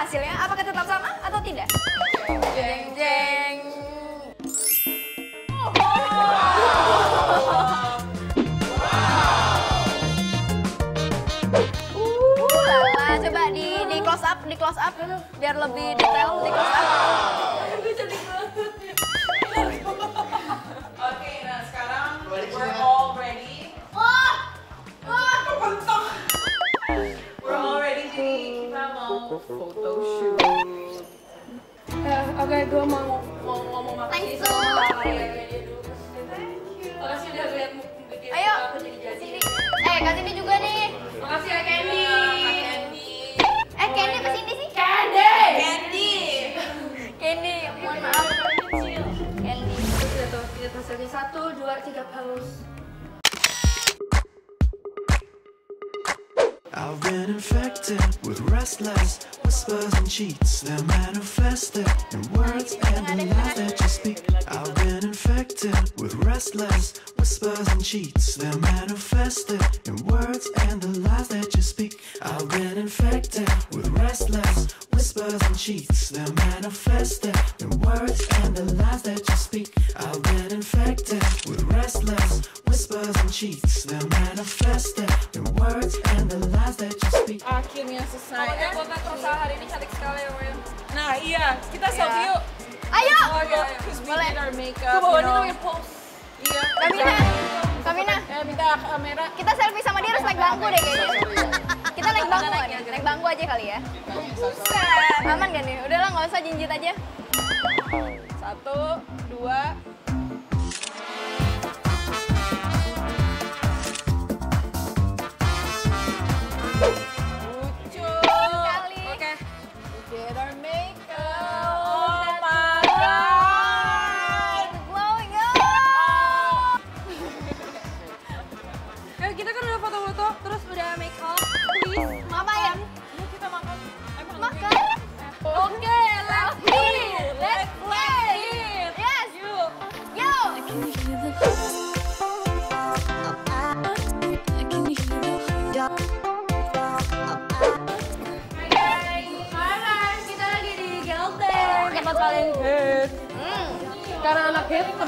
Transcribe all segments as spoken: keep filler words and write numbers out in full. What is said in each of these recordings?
hasilnya? Apakah tetap sama atau tidak? Jeng jeng. Wow. Wow. Uh, lala. Coba di di close up, di close up dulu biar lebih detail, di close up. Oke, nah sekarang we're all ready. Wah, wah, kebentuk. We're all ready, jadi kita mau photo shoot. Oke, gue mau mau ngomong makasih sama kalian dulu. Makasih udah lihat bikin aku jadi jadi. Eh, Kak Cindy juga nih. Makasih ya Candy. Eh, Candy apa Cindy sih? Candy. Candy. Candy, mohon maaf. Lihat hasilnya, satu, dua, tiga, halus. I've been infected with restless whispers and cheats that manifested in words and the lies that you speak. I've been infected with restless whispers and cheats that manifested in words and the lies that you speak. I've been infected with restless whispers and cheats that manifested in words and the lies that you speak. I've been infected with restless whispers and cheats that manifested in words and the lies. Akhirnya selesai. Kamu buat usaha hari ini cantik sekali ya, William. Nah iya, kita selfie yuk. Ayo! Because we did our makeup, you know. Iya. Kamina, Kamina. Ya, minta kamera. Kita selfie sama dia harus naik bangku deh kayaknya. Kita naik bangku, naik bangku aja kali ya. Buset. Aman gak nih? Udah lah, gak usah jinjit aja. Satu, dua.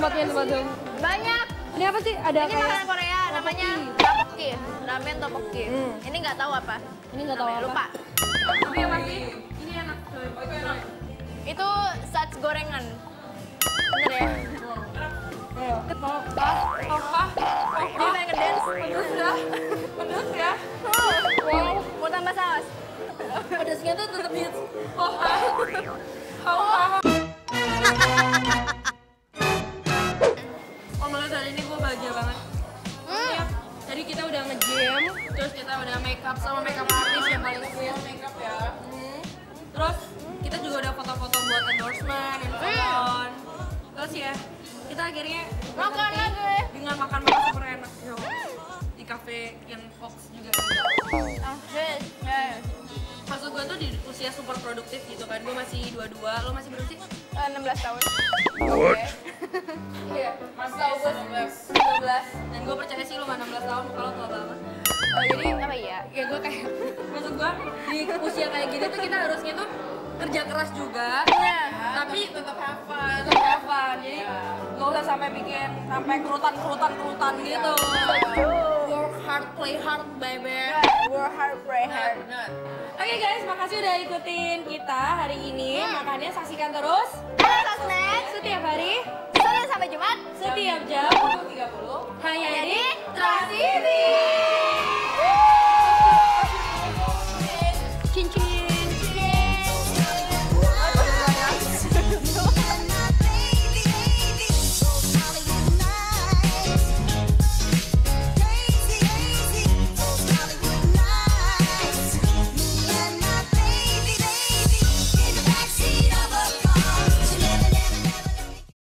Tempatnya tempat dong. Banyak. Ini apa sih? Ada ini makanan Korea, toppoki. Namanya toppoki. Ramen toppoki. Hmm. Ini nggak tahu apa. Ini nggak tahu apa. Lupa. Tapi yang pasti ini enak. Oh, itu enak. Itu sats gorengan. Bener ya? Ayo. Mau pas, mau pas. Dia pengen ngedance. Pedas ya? Pedas ya? Wow. Mau tambah saus? Pedasnya tuh tetep hits. Oh, ah. Sama makeup artist yang paling cool makeup ya. Hmm. Terus kita juga udah foto-foto buat endorsement, influencer. Terus ya, kita akhirnya makan lagi dengan makan makan super enak yo. Di cafe King Fox juga. Ah, guys. Maksud gue tuh di usia super produktif gitu kan. Gue masih dua puluh dua, lo masih berapa sih? enam belas tahun. Oke. Iya, masa gue dua belas. Dan gue percaya sih lo gak enam belas tahun kalau tua banget. Oh, jadi apa ya? Ya gue kayak, maksud gue di usia kayak gitu tuh kita harusnya tuh kerja keras juga. Ya, tapi tetap have fun, tetap have fun. Jadi gak usah sampai bikin sampai kerutan-kerutan-kerutan gitu. Work hard, play hard, baby. Work hard, play hard. Oke guys, makasih udah ikutin kita hari ini. Makanya saksikan terus ANSOS setiap hari, Senin sampai Jumat, setiap jam sepuluh tiga puluh hanya di Trans T V.